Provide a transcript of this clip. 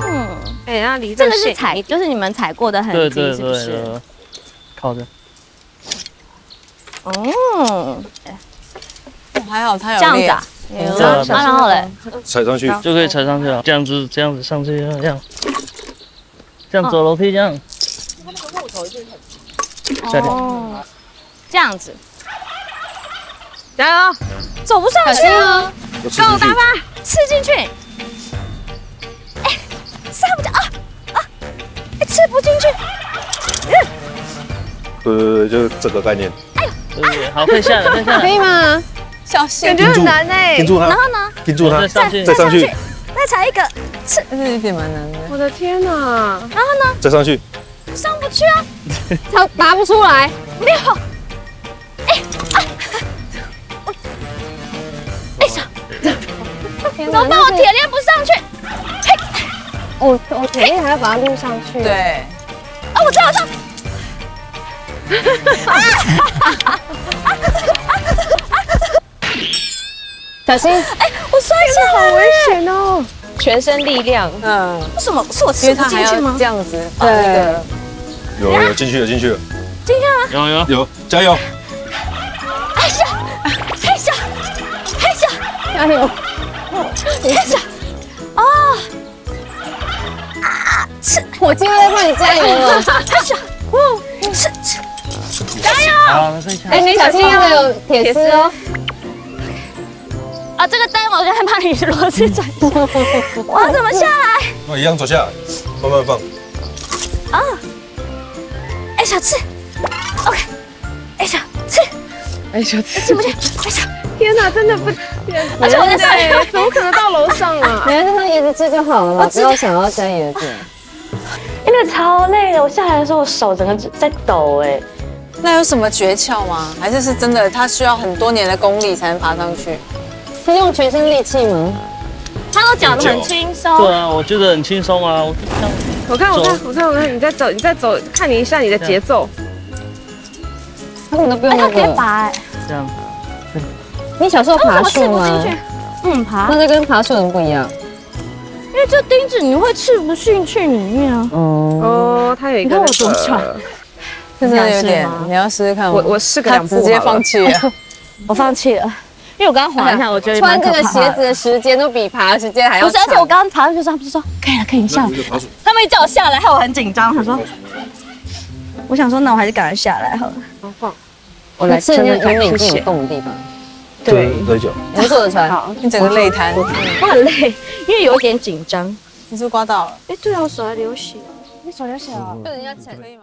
嗯，哎，那离这个是踩，就是你们踩过的痕迹，是不是？靠着。哦，还好它有这样子啊，然后嘞，踩上去就可以踩上去了，这样子上去，这样走楼梯这样。它那个木头就是很下点，这样子。 加油！走不上去啊！够大吧，吃进去。哎，上不着啊啊！哎，吃不进去。对，就是这个概念。哎呦，好，可以下来，可以吗？小心，感觉很难哎。停住它，然后呢？停住它，再上去，再踩一个，吃，这有点蛮难的。我的天哪！然后呢？再上去。上不去啊！它拔不出来。没有。哎啊！ 怎么办？我铁链不上去，我铁链还要把它撸上去。对，啊，我知道，我知道。小心！哎，我摔一下，好危险哦！全身力量，嗯。为什么？是我吃不进去吗？这样子，对。有进去了。进去了吗？有，加油！哎呀，哎呀，哎呀，加油！ 太小哦！啊，吃！我今天帮你加油了。太小，哦，吃，加油！哎，你小心要有铁丝哦。啊，这个灯我刚才怕你螺丝转动，我要怎么下来？那一样走下来，慢慢放。啊！哎，小吃 ，OK。哎，小吃，哎，小吃，怎么去？哎，小。 天哪，真的不，而且我在上面，怎么可能到楼上啊？你在上椰子汁就好了，不要想要沾椰子。因为超累的，我下来的时候我手整个在抖哎。那有什么诀窍吗？还是真的他需要很多年的功力才能爬上去？是用全身力气吗？他都讲得很轻松。对啊，我觉得很轻松啊。我看，你在走，看你一下你的节奏。他可能不用那个。哎，这样。 你小时候爬树吗？嗯，爬。那这跟爬树很不一样，因为这钉子你会吃不进去里面啊。哦，它有一个。你看我多喘，真的有点。你要试试看。我试个两步，直接放弃了。我放弃了，因为我刚刚滑一下，我觉得穿这个鞋子的时间都比爬的时间还要长。不是，而且我刚刚爬上去的时候，他们就说可以了，可以下来。他们一叫我下来，害我很紧张。他说，我想说，那我还是赶快下来好了。放，我来真的引领自己动的地方。 对，多久？你坐得出来？好，你整个累瘫。我很累，因为有点紧张。你是不是刮到了？哎，对啊，我手还流血。你手流血啊？被人家踩可以吗？